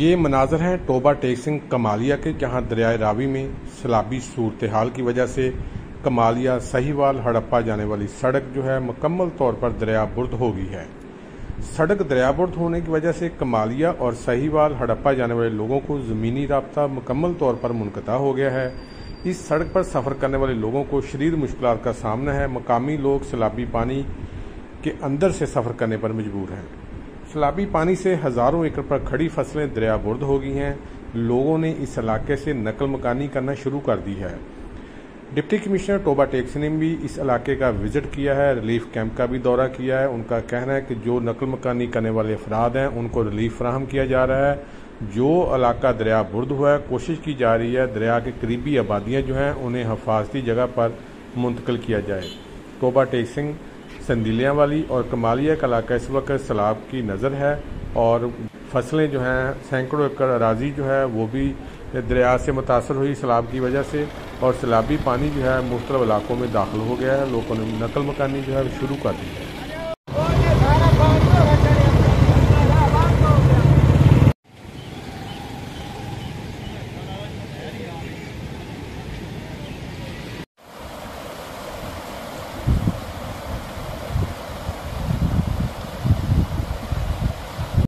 ये मनाजर हैं Toba take Singh Kamalia के, जहाँ दरियाए रावी में सैलाबी सूरत हाल की वजह से कमालिया सहीवाल हड़प्पा जाने वाली सड़क जो है मुकम्मल तौर पर दरियाबुर्द हो गई है। सड़क दरियाबुर्द होने की वजह से कमालिया और सहीवाल हड़प्पा जाने वाले लोगों को ज़मीनी राब्ता मुकम्मल तौर पर मुनक़ता हो गया है। इस सड़क पर सफ़र करने वाले लोगों को शदीद मुश्किल का सामना है। मकामी लोग सैलाबी पानी के अंदर से सफ़र करने पर मजबूर हैं। सैलाबी पानी से हज़ारों एकड़ पर खड़ी फसलें दरियाबुर्द हो गई हैं। लोगों ने इस इलाके से नकल मकानी करना शुरू कर दी है। डिप्टी कमिश्नर टोबा टेक्स ने भी इस इलाके का विजिट किया है, रिलीफ कैंप का भी दौरा किया है। उनका कहना है कि जो नकल मकानी करने वाले अफराद हैं उनको रिलीफ फराहम किया जा रहा है। जो इलाका दरिया बुर्द हुआ है, कोशिश की जा रही है दरिया के करीबी आबादियाँ जो हैं उन्हें हफाजती जगह पर मुंतकिल किया जाए। टोबा टेक्स संदीलियाँ वाली और कमालिया का इलाका इस वक्त सैलाब की नज़र है और फसलें जो हैं सैकड़ों एकड़ अराजी जो है वो भी दरिया से मुतासर हुई सैलाब की वजह से, और सैलाबी पानी जो है मुख्तलिफ इलाकों में दाखिल हो गया है। लोगों ने नकल मकानी जो है शुरू कर दी है।